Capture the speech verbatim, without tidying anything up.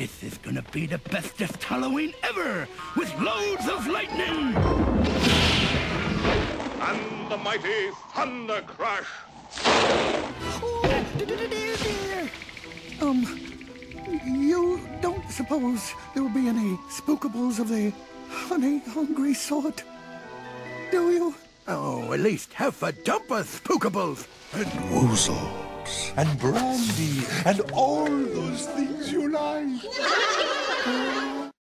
This is gonna be the bestest Halloween ever, with loads of lightning! And the mighty thunder crash! Oh, um, you don't suppose there will be any spookables of the honey-hungry sort, do you? Oh, at least half a dump of spookables! And woozles! And brandy, and all those things you like.